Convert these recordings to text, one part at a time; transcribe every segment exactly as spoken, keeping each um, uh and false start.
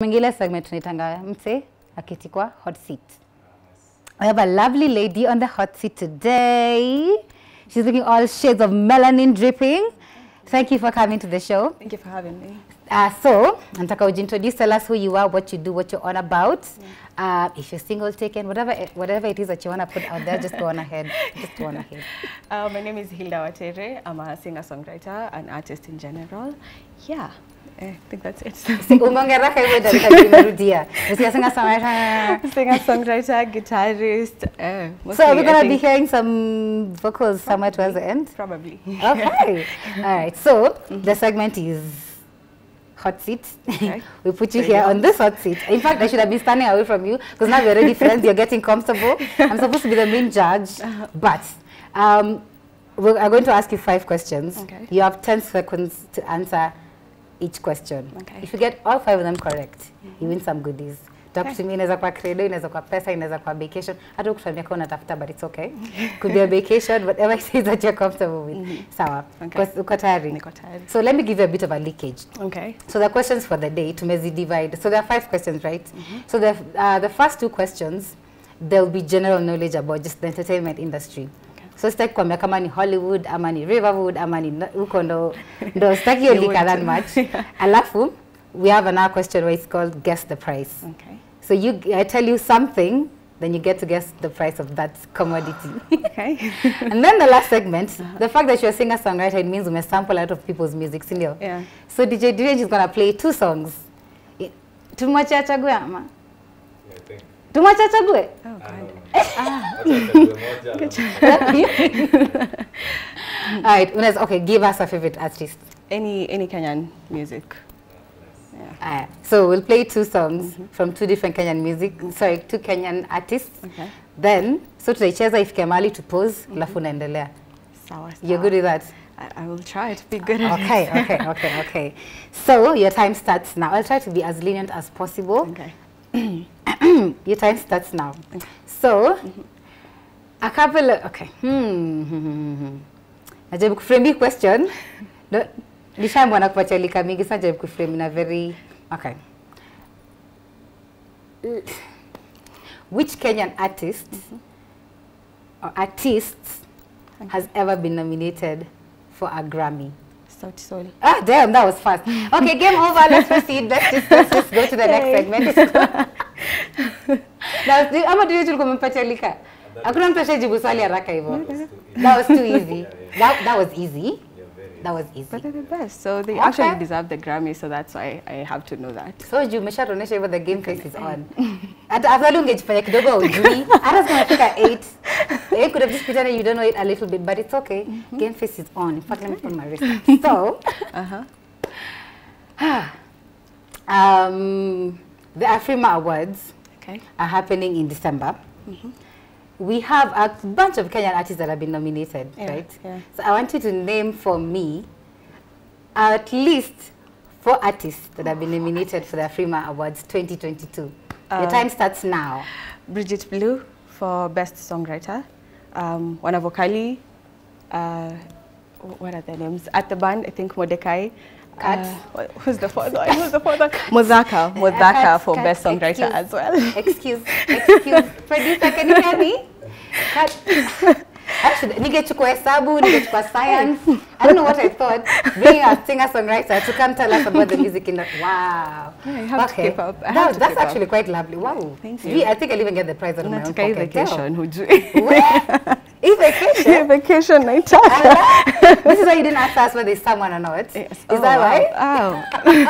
Mingine segment nitanga mse aketi kwa hot seat. I have a lovely lady on the hot seat today. She's looking all shades of melanin dripping. Thank you for coming to the show. Thank you for having me. Uh, so, nataka ujintroduce, tell us who you are, what you do, what you're on about. Yeah. Uh, if you're single, taken, whatever whatever it is that you want to put out there, just go on ahead. Just go on ahead. Uh, my name is Hilda Wachere. I'm a singer-songwriter, an artist in general. Yeah. I think that's it. Singer-songwriter, singer-songwriter, guitarist. Uh, mostly, so we're going to be hearing some vocals probably, somewhere towards the end? Probably. Okay. All right. So mm-hmm. the segment is hot seat. Okay. We put you so here yeah. on this hot seat. In fact, I should have been standing away from you because now we're already friends. You're getting comfortable. I'm supposed to be the main judge. Uh-huh. But um, we're, I'm going to ask you five questions. Okay. You have ten seconds to answer each question. Okay. If you get all five of them correct, mm-hmm. you win some goodies. Talk okay. to me, inaweza kwa credo, inaweza kwa pesa, inaweza kwa vacation. Hata ukifanya kwa unatafuta, but it's okay. Could be a vacation, whatever it is that you're comfortable with. Mm-hmm. Sawa. Okay. Uko tayari? Niko tayari. So let me give you a bit of a leakage. Okay. So the questions for the day, tumezi divide. So there are five questions, right? Mm-hmm. So the, uh, the first two questions, there will be general knowledge about just the entertainment industry. So staki kuambia kama ni Hollywood, ama ni Riverwood, ama ni uko ndo ndo staki yolika that much. Yeah. Alafu, we have another question where it's called Guess the Price. Okay. So you, I tell you something, then you get to guess the price of that commodity. Okay. And then the last segment, uh-huh. the fact that you're a singer-songwriter, it means we sample out of people's music, sindio? Yeah. So D J Direj is going to play two songs. Tumache achague ama? I think. Tumache achague? Oh, God. Ah. All right, okay, give us a favorite artist. Any any Kenyan music. Yeah. Uh, so we'll play two songs mm-hmm. from two different Kenyan music, mm-hmm. sorry, two Kenyan artists. Okay. Then, so tutaicheza if Kemali to pose, alafu naendelea. Sawa, sawa. You're good with that? I, I will try to be good at okay, it. Okay, okay, okay, okay. So your time starts now. I'll try to be as lenient as possible. Okay. Your time starts now. Okay. So, mm-hmm. a couple of, okay. Hmm. Najabu kuframe question. Nishamu wanakupatia lika mingi, sana najabu kuframe na very, okay. Which Kenyan artist mm-hmm. or artists okay. has ever been nominated for a Grammy? Sorry. Ah, damn, that was fast. Okay, game over. Let's proceed. Let's just, let's just go to the next segment. That was too easy. That, that was easy. That was easy. But they're the best. So they okay. actually deserve the Grammy, so that's why I have to know that. So you mesha ronesha even the game face is on. At eight. You could have just pretended you don't know it a little bit, but it's okay. Mm-hmm. Game face is on. In fact, okay. let me put my wrist. So uh-huh. um, the Afrima Awards okay. are happening in December. Mm-hmm. We have a bunch of Kenyan artists that have been nominated, yeah, right? Yeah. So I want you to name for me at least four artists that have been nominated for the Afrima Awards twenty twenty-two. Um, Your time starts now. Bridget Blue for Best Songwriter. Um, Wanavokali, uh, what are their names? At the band, I think Modekai. Uh, who's the fourth one? Who's the fourth one? Mozaka. Mozaka for cut, Best Songwriter excuse, as well. Excuse, excuse. Producer, can you hear me? Cut. Actually, ningechukua hesabu, ningechukua science. I don't know what I thought. Being a singer-songwriter to come tell us about the music in the... Wow. Yeah, I have okay. to keep up. I have that, to that's keep actually up. Quite lovely. Wow. Thank you. I think I'll even get the prize out of my own pocket. Vacation, Huju. E-vacation? E-vacation, night talk. This is why you didn't ask us whether it's someone or not. Yes. Is oh, that wow. right? Oh.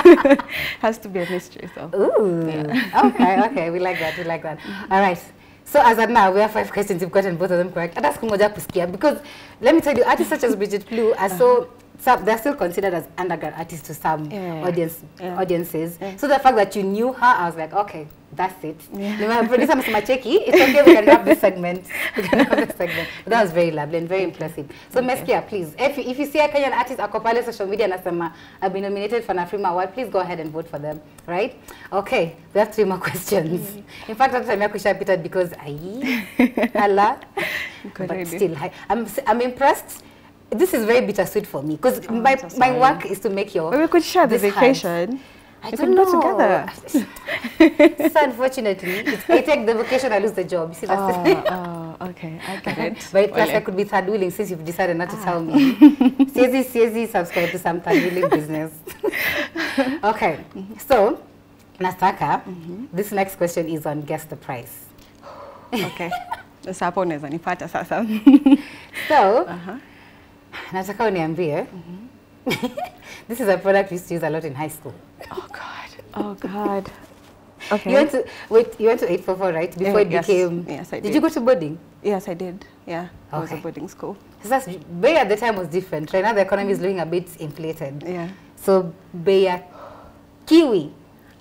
Has to be a mystery, so. Ooh. Yeah. Okay, okay. We like that. We like that. Mm-hmm. All right. So as of now, we have five questions. You've gotten both of them correct. Because let me tell you, artists such as Bridget Blue are so, so they're still considered as underground artists to some yeah. audience yeah. audiences. Yeah. So the fact that you knew her, I was like, okay, that's it. Yeah. Producer Mister Macheki, it's okay. We can wrap this segment. We can wrap this segment. That was very lovely and very impressive. So okay. Meskia, please, if you, if you see a Kenyan artist akopale social media nasema I've been nominated for an Afrima Award, please go ahead and vote for them. Right? Okay. We have three more questions. Mm-hmm. In fact, I'm time I repeated because I, Allah, but still, I, I'm I'm impressed. This is very bittersweet for me because oh, my so my work is to make your. Well, we could share the vacation. Hard. I you don't know. Together. So unfortunately, it's, I take the vacation, I lose the job. See, that's oh, the oh, okay, I get it. But plus, well, I could be third wheeling since you've decided not ah. to tell me. Siezi, siezi, subscribe to some third wheeling business. Okay, mm -hmm. So Nastaka, mm -hmm. this next question is on guess the price. Okay. Sapo unaweza nipata sasa. So, nataka uniambie. This is a product we used to use a lot in high school. Oh God. Oh God. Okay. You went to wait, you went to eight four four, right? Before yeah, it became yes, yes I did. Did you go to boarding? Yes, I did. Yeah. Okay. I was at boarding school. So that's Bay at the time was different. Right now the economy is looking a bit inflated. Yeah. So Bay Kiwi.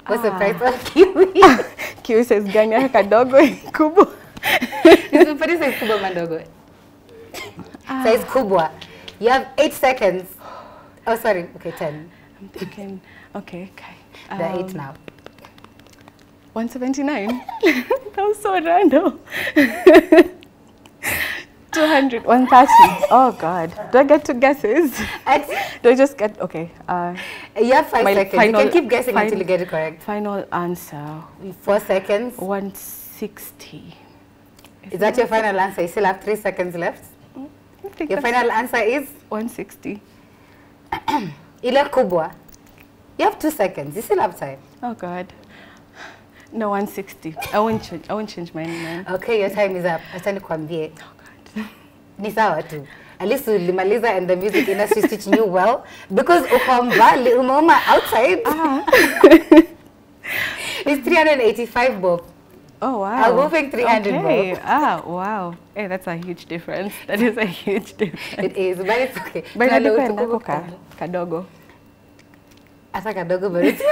What's ah. the price of Kiwi? Kiwi says Ganya kadogo kubo. This is size kubwa mandogo. Ah. Size kubwa. You have eight seconds. Oh, sorry. Okay, ten. I'm thinking. Okay, okay. Um, They're eight now. one seventy-nine. That was so random. two hundred. one thirty. Oh God. Do I get two guesses? Do I just get? Okay. Uh, you have five seconds. Final, you can keep guessing final, until you get it correct. Final answer. Four seconds. one sixty. Is that your final answer? You still have three seconds left. Your final answer is one sixty. Ile kubwa. You have two seconds. You still have time. Oh God. No, one sixty. I won't change. I won't change my name. Okay, your time is up. Acha nikwambie. Oh God. Ni sawa tu. At least ulimaliza and the music industry teach you well because ukombali umoma outside. Ah. It's three hundred eighty-five bob. Oh wow! I'll go back three hundred. Okay. Ah wow! Hey, that's a huge difference. That is a huge difference. It is, but it's okay. But I look at kadogo. Asa kadogo, but it's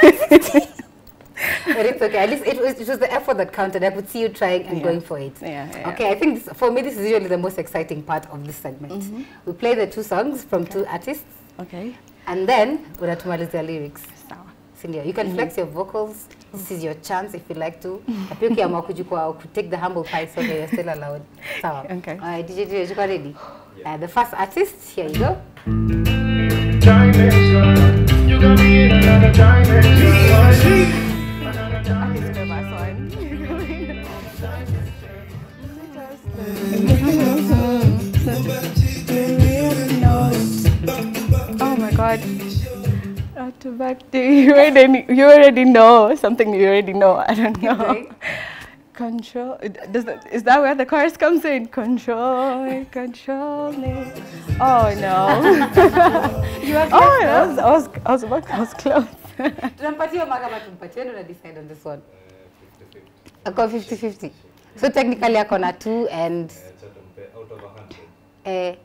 but it's okay. At least it was, it was the effort that counted. I could see you trying and yeah. going for it. Yeah, yeah. Okay, I think this, for me this is usually the most exciting part of this segment. Mm-hmm. We play the two songs from okay. two artists. Okay. And then we tumalize the lyrics. Cindy, you can mm-hmm. flex your vocals. This is your chance if you like to. Could take the humble pie so that you're still allowed. So, okay. All right, D J, you got ready? Yeah. Uh, the first artist, here you go. Oh my God. To back to you already, you already know something you already know. I don't know. Okay. Control. Does that, is that where the chorus comes in? Control, control me. Oh no. You are oh, I was, I was, I was, about, I was close. Tunampatia magaba tumpatia ndo na decide on this one. I got fifty fifty. So technically I kona two and out of a hundred.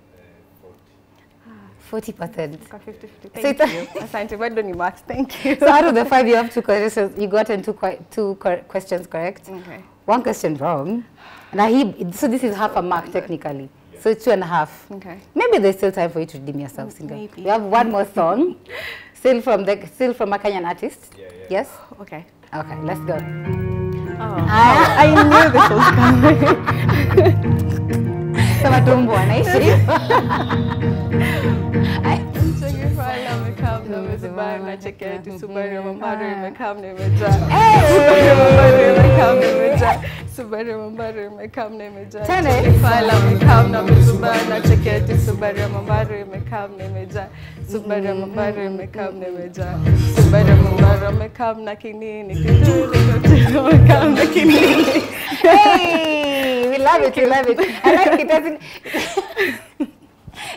Forty percent. Thank so you. Asante, why don't you mark? Thank you. So out of the five, you have two questions. You got into two questions correct. Okay. One question wrong. Now he. So this is half a mark technically. Yeah. So it's two and a half. Okay. Maybe there's still time for you to redeem yourself, Cindy. Maybe. You have one more song, still from the still from a Kenyan artist. Yeah, yeah. Yes. Okay. Okay. Let's go. Oh. Ah. I knew this was coming. Sama tumbo anaishi. Hey, we love it, we love it. I like it, doesn't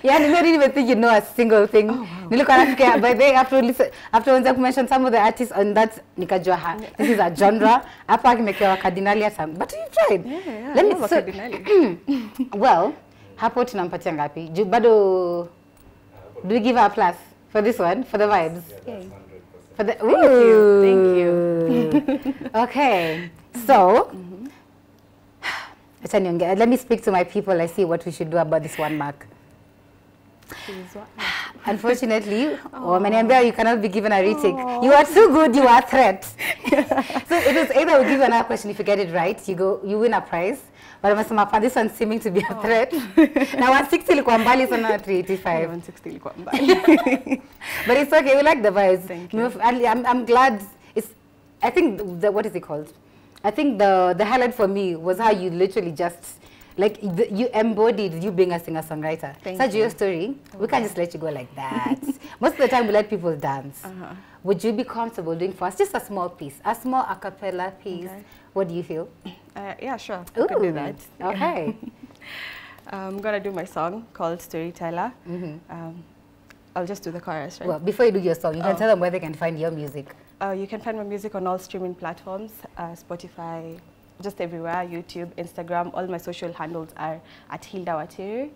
yeah, I don't even think you know a single thing. Oh, wow. But then after listen, after once I've mentioned some of the artists on that, Nikajoha. This is a genre. Apa kimekewa kardinali some, but you tried. Yeah, yeah. Let me so, well, hapo tunampatia ngapi? Bado, do we give her a plus for this one for the vibes? Yeah, that's one hundred percent. For the ooh. Thank you. Thank you. Okay, so. Mm-hmm. Let me speak to my people. I see what we should do about this one mark. Unfortunately, oh. Maniambia, you cannot be given a retake. Oh. You are too good, you are a threat. Yeah. So it is either we give another question, if you get it right, you go, you win a prize. But this one's seeming to be a threat. Now one sixty ilikuwa mbali sana three eighty-five. one sixty ilikuwa mbali. But it's okay, we like the vibes. Thank you. I'm, I'm glad. It's, I think the, what is it called? I think the the highlight for me was how you literally just, like, the, you embodied you being a singer-songwriter. Such your story. Okay. We can't just let you go like that. Most of the time we let people dance. Uh-huh. Would you be comfortable doing for us just a small piece, a small a cappella piece? Okay. What do you feel? Uh, yeah, sure. Ooh. I could do that. Okay. I'm going to do my song called Storyteller. Mm-hmm. um, I'll just do the chorus, right? Well, before you do your song, you oh. can tell them where they can find your music. Uh, you can find my music on all streaming platforms, uh, Spotify, just everywhere, YouTube, Instagram. All my social handles are at Hilda Wachere.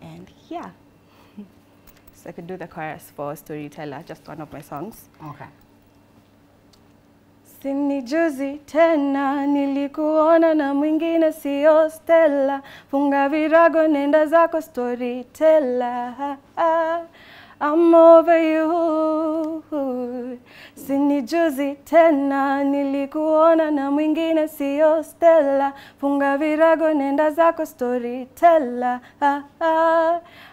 And yeah, so I could do the chorus for Storyteller, just one of my songs. Okay. Sini juzi tena nilikuona na mwingine sio Stella, funga virago nenda zako Storyteller. I'm over you. Sini juzi tena nilikuona na mwingine sio Stella, funga virago nenda zako Storyteller.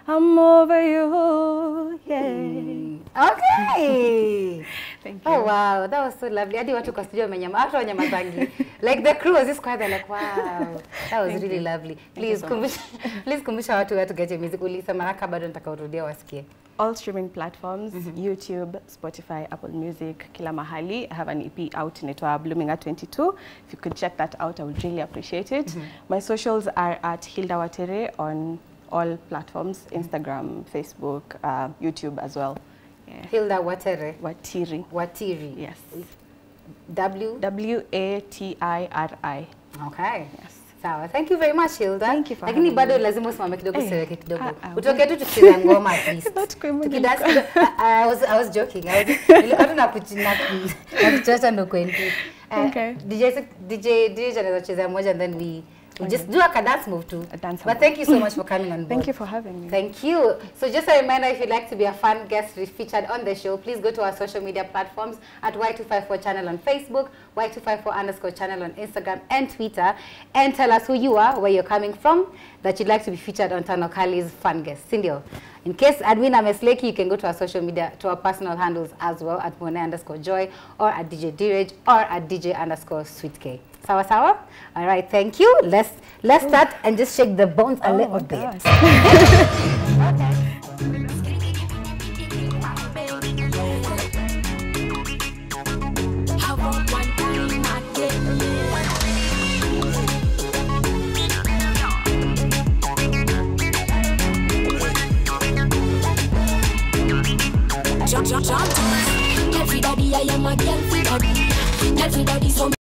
I'm over you. Yay. Okay. Thank you. Oh wow, that was so lovely. I did want to consider my like the crew was just quite like wow. That was Thank really you. Lovely. Please so kumbusha, please kumbusha watu where to get your music. Ulisa maraka bado nitakaorudia wasikie. All streaming platforms, mm-hmm. YouTube, Spotify, Apple Music, kila mahali. I have an E P out in Bloominga twenty-two. If you could check that out, I would really appreciate it. Mm-hmm. My socials are at Hilda Wachere on all platforms, Instagram, Facebook, uh, YouTube as well. Yeah. Hilda Wachere. Watiri. Watiri. Yes. W? W A T I R I. Okay. Yes. Sawa. Thank you very much, Hilda. Thank you for having me. Lakini bado lazima usimame kidogo usiweke kidogo. Utoke tu tucheze ngoma at least. I was I was joking. I was nilikuwa tunakuchina na kucheza ndo kwenda. Okay. D J D J D J anacheza moja and then we We okay. just do like a dance move too. A dance but move. Thank you so much for coming on board. Thank you for having me. Thank you. So just a reminder, if you'd like to be a fun guest featured on the show, please go to our social media platforms at Y two five four channel on Facebook, Y two five four underscore channel on Instagram and Twitter, and tell us who you are, where you're coming from, that you'd like to be featured on Tano Kali's Fun Guest. Sindio. In case Adwina Mesleki, you can go to our social media, to our personal handles as well, at Mone underscore Joy, or at D J Dirage, or at D J underscore Sweet K. Sawa sawa? All right, thank you. Let's let's Ooh. Start and just shake the bones oh a little bit.